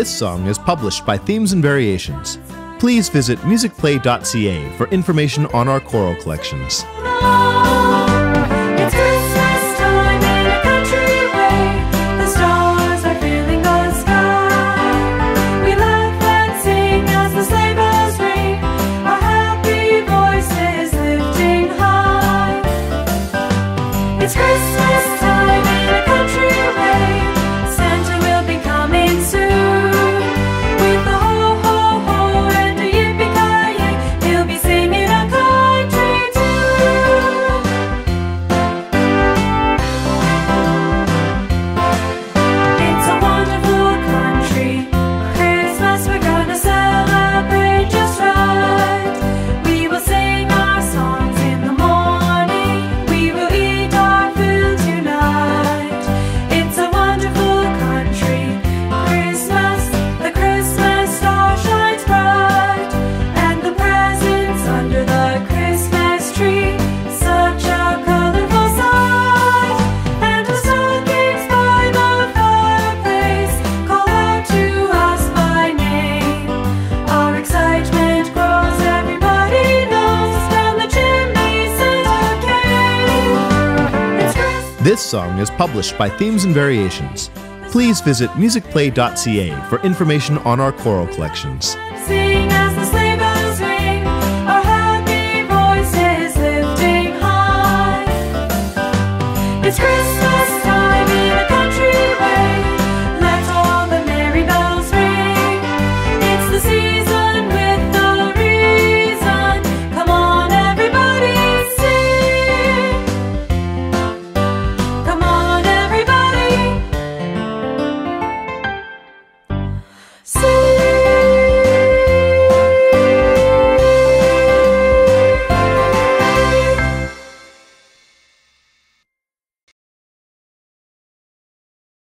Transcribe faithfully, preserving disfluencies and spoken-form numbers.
This song is published by Themes and Variations. Please visit musicplay dot c a for information on our choral collections. It's Christmas time in a country way. Santa will be coming soon. With a ho ho ho and a yippee ki yay, he'll be singing a country tune. It's a wonderful country Christmas we're gonna celebrate just right. We will sing our songs in the morning. We will eat our This song is published by Themes and Variations. Please visit musicplay dot c a for information on our choral collections.